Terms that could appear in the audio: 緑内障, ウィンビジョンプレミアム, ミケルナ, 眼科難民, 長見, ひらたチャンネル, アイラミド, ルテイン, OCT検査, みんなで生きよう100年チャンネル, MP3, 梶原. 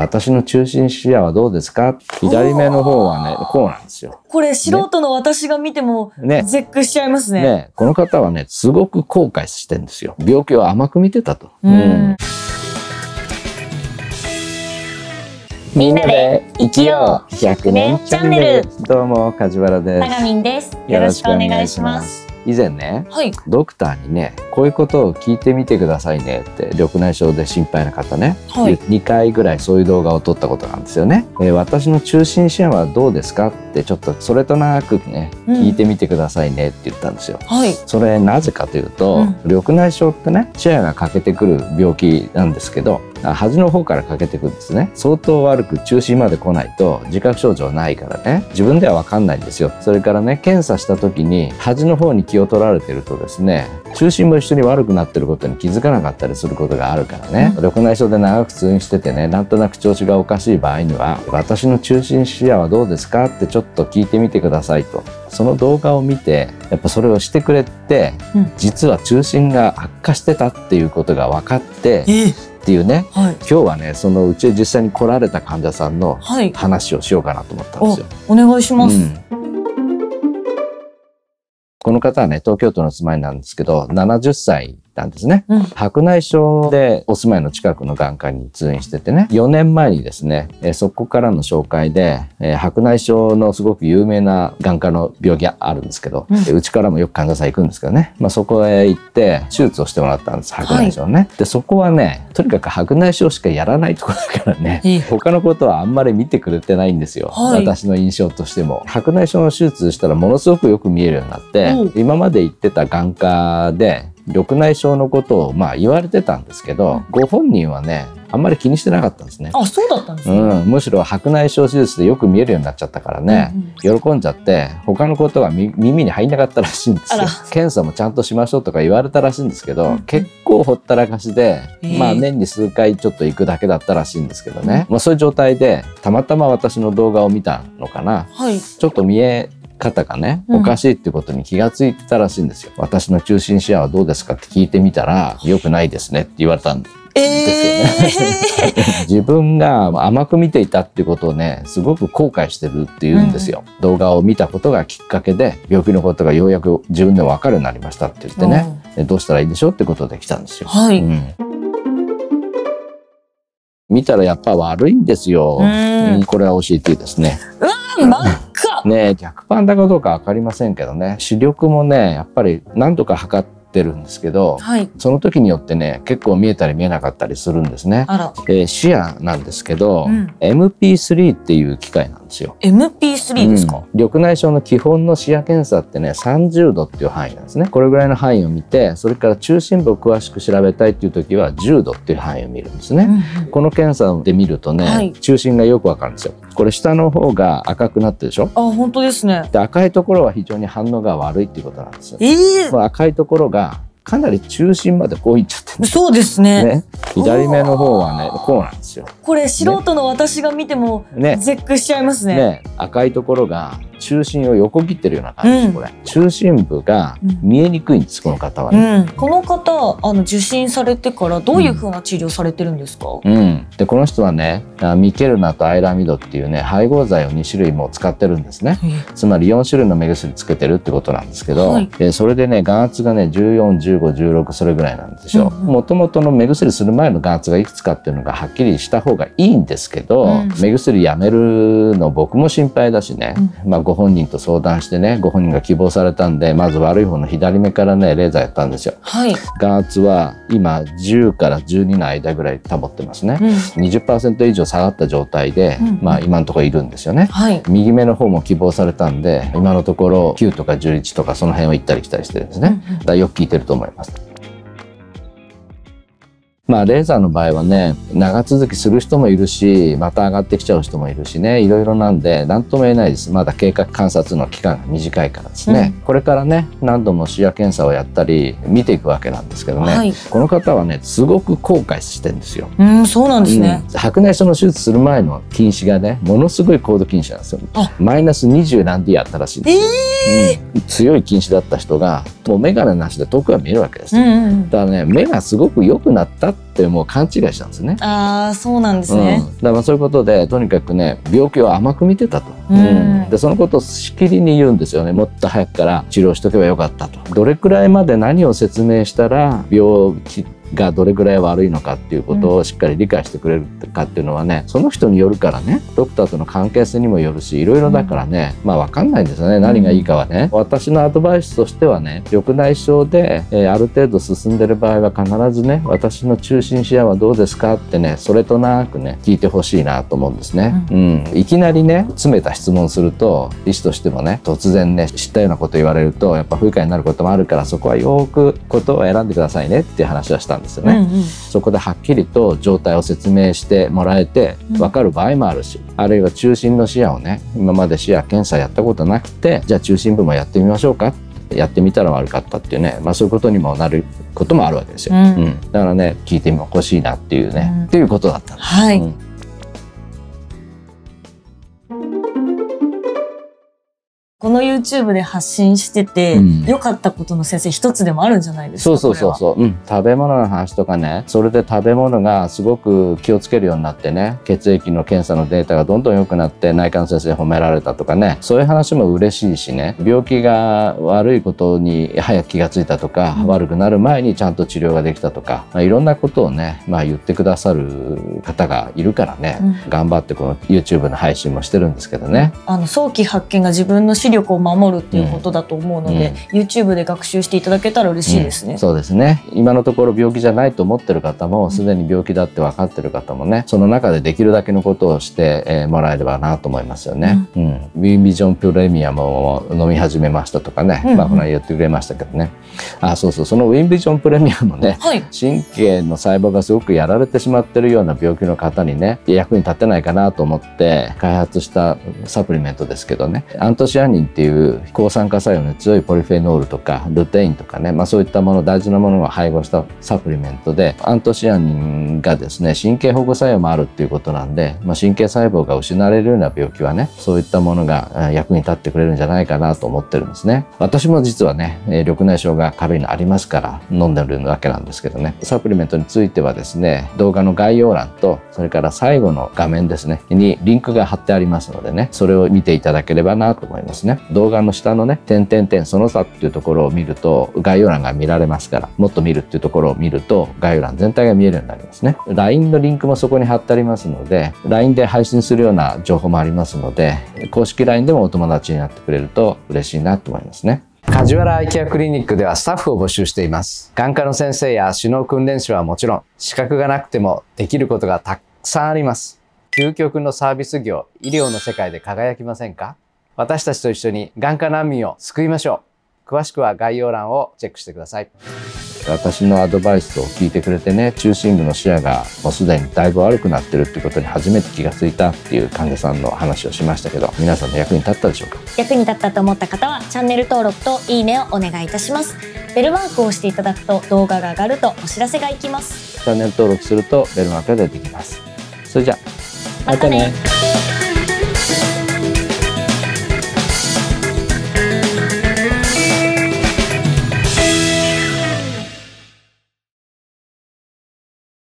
私の中心視野はどうですか？左目の方はね、こうなんですよ。これ素人の私が見ても絶句しちゃいますね。この方はね、すごく後悔してるんですよ。病気を甘く見てたと。みんなで生きよう100年チャンネル。どうも梶原です。長見です。よろしくお願いします。以前ね、ドクターにね、こういうことを聞いてみてくださいねって緑内障で心配な方ね、2回ぐらいそういう動画を撮ったことなんですよね。私の中心視野はどうですかってちょっとそれとなくね、聞いてみてくださいねって言ったんですよ。それなぜかというと、緑内障ってね、視野が欠けてくる病気なんですけど、端の方から欠けてくるんですね。相当悪く中心まで来ないと自覚症状ないからね、自分では分かんないんですよ。それからね、検査した時に端の方に気を取られてるとですね、中心も一緒に悪くなってることに気づかなかったりすることがあるからね、緑内障で長く通院しててね、なんとなく調子がおかしい場合には、私の中心視野はどうですかってちょっと聞いてみてくださいと。その動画を見てやっぱそれをしてくれて、実は中心が悪化してたっていうことが分かって、っていうね、今日はね、そのうち実際に来られた患者さんの話をしようかなと思ったんですよ。お願いします。この方はね、東京都のお住まいなんですけど、70歳なんですね。白内障でお住まいの近くの眼科に通院しててね、4年前にですね、そこからの紹介で、白内障のすごく有名な眼科の病気があるんですけど、うちからもよく患者さん行くんですけどね、そこへ行って手術をしてもらったんです、白内障ね。でそこはね、とにかく白内障しかやらないところだからね、他のことはあんまり見てくれてないんですよ、私の印象としても。白内障の手術したらものすごくよく見えるようになって、今まで行ってた眼科で緑内障のことを言われてたんですけど、ご本人はね、あんまり気にしてなかったんですね。あ、そうだったんですね。むしろ白内障手術でよく見えるようになっちゃったからね、喜んじゃって他のことが耳に入んなかったらしいんですよ。検査もちゃんとしましょうとか言われたらしいんですけど、結構ほったらかしで、年に数回ちょっと行くだけだったらしいんですけどね、そういう状態でたまたま私の動画を見たのかな、ちょっと見え方がね、おかしいってことに気がついてたらしいんですよ。私の中心視野はどうですかって聞いてみたら、良くないですねって言われたんです。自分が甘く見ていたってことをね、すごく後悔してるっていうんですよ。動画を見たことがきっかけで病気のことがようやく自分で分かるようになりましたって言ってね、どうしたらいいでしょうってことで来たんですよ。見たらやっぱ悪いんですよ。これは OCT ですね。逆パンダかどうか分かりませんけどね、視力もね、やっぱり何度か測ってるんですけど、その時によってね、結構見えたり見えなかったりするんですね。視野なんですけど、MP3 っていう機械なんですよ。MP3 ですか。緑内障の基本の視野検査ってね、30度っていう範囲なんですね。これぐらいの範囲を見て、それから中心部を詳しく調べたいっていう時は10度っていう範囲を見るんですね。この検査で見るとね、中心がよくわかるんですよ。これ下の方が赤くなってるでしょ。本当ですね。で赤いところは非常に反応が悪いっていうことなんですよ。赤いところがかなり中心までこういっちゃってる。そうですね。左目の方はね、こうなんですよ。これ素人の私が見ても絶句しちゃいますね。赤いところが中心を横切ってるような感じです。これ中心部が見えにくいんです、この方はね。この方受診されてからどういう風な治療されてるんですか？でこの人はね、ミケルナとアイラミドっていうね、配合剤を2種類も使ってるんですね。つまり4種類の目薬つけてるってことなんですけど、それでね、眼圧がね14、15、16それぐらいなんでしょう。もともとの目薬する前の眼圧がいくつかっていうのがはっきりした方がいいんですけど、目薬やめるの僕も心配だしね、ご本人と相談してね、ご本人が希望されたんで、まず悪い方の左目からね、レーザーやったんですよ。眼圧は今10から12の間ぐらい保ってますね。20% 以上下がった状態で、今のところいるんですよね。右目の方も希望されたんで、今のところ9とか11とかその辺を行ったり来たりしてるんですね。だからよく効いてると思います。レーザーの場合はね、長続きする人もいるし、また上がってきちゃう人もいるしね、いろいろなんで何とも言えないです。まだ経過観察の期間が短いからですね、これからね、何度も視野検査をやったり見ていくわけなんですけどね、この方はね、すごく後悔してるんですよ。そうなんですね。白内障の手術する前の近視がね、ものすごい高度近視なんですよ。マイナス20何でやったらしいんですよ。強い近視だった人がもう眼鏡なしで遠くが見えるわけです。だからね、目がすごく良くなったってもう勘違いしたんですね。ああ、そうなんですね。だからそういうことでとにかくね、病気を甘く見てたと、でそのことをしきりに言うんですよね。もっと早くから治療しとけばよかったと、どれくらいまで何を説明したら病気がどれぐらい悪いのかっていうことをしっかり理解してくれるかっていうのはね、その人によるからね、ドクターとの関係性にもよるし、いろいろだからね、まあ分かんないんですよね、何がいいかはね。私のアドバイスとしてはね、緑内障で、ある程度進んでる場合は必ずね、私の中心視野はどうですかってね、それとなくね聞いてほしいなと思うんですね。いきなりね詰めた質問すると医師としてもね、突然ね知ったようなこと言われるとやっぱ不愉快になることもあるから、そこはよくことを選んでくださいねっていう話はしたんですよね。そこではっきりと状態を説明してもらえて分かる場合もあるし、あるいは中心の視野をね、今まで視野検査やったことなくて、じゃあ中心部もやってみましょうか、やってみたら悪かったっていうね、まあ、そういうことにもなることもあるわけですよ。だからね、聞いてほしいなっていうね、っていうことだったんです。はい。この YouTube で発信してて良かったことの先生一つでもあるんじゃないですか。そう、食べ物の話とかね、それで食べ物がすごく気をつけるようになってね、血液の検査のデータがどんどん良くなって内科の先生褒められたとかね、そういう話も嬉しいしね、病気が悪いことに早く気がついたとか、悪くなる前にちゃんと治療ができたとか、まあ、いろんなことをね、まあ、言ってくださる方がいるからね、頑張ってこの YouTube の配信もしてるんですけどね。早期発見が自分の視力を守るっていうことだと思うので、YouTube で学習していただけたら嬉しいですね。そうですね。今のところ病気じゃないと思ってる方も、すでに病気だって分かってる方もね、その中でできるだけのことをしてもらえればなと思いますよね。ビジョンプレミアムを飲み始めましたとかね、まあこの言ってくれましたけどね。あ、そうそう、そのウィンビジョンプレミアムね、神経の細胞がすごくやられてしまってるような病気の方にね、役に立てないかなと思って開発したサプリメントですけどね、アントシアニンっていう抗酸化作用の強いポリフェノールとかルテインとかね、まあ、そういったもの、大事なものを配合したサプリメントで、アントシアニンがですね、神経保護作用もあるっていうことなんで、まあ、神経細胞が失われるような病気はね、そういったものが役に立ってくれるんじゃないかなと思ってるんですね。私も実はね、緑内障が軽いのありますから飲んでるわけなんですけどね、サプリメントについてはですね、動画の概要欄とそれから最後の画面ですねにリンクが貼ってありますのでね、それを見ていただければなと思いますね。動画の下のね、点々点その差っていうところを見ると概要欄が見られますから、もっと見るっていうところを見ると概要欄全体が見えるようになりますね。 LINE のリンクもそこに貼ってありますので、 LINE で配信するような情報もありますので、公式 LINE でもお友達になってくれると嬉しいなと思いますね。梶原アイケアクリニックではスタッフを募集しています。眼科の先生や視能訓練士はもちろん、資格がなくてもできることがたくさんあります。究極のサービス業、医療の世界で輝きませんか。私たちと一緒に眼科難民を救いましょう。詳しくは概要欄をチェックしてください。私のアドバイスを聞いてくれてね、中心部の視野がもうすでにだいぶ悪くなってるってことに初めて気がついたっていう患者さんの話をしましたけど、皆さんの役に立ったでしょうか。役に立ったと思った方はチャンネル登録といいねをお願いいたします。ベルマークをしていただくと動画が上がるとお知らせがいきます。チャンネル登録するとベルマークが出てきます。それじゃあまたね。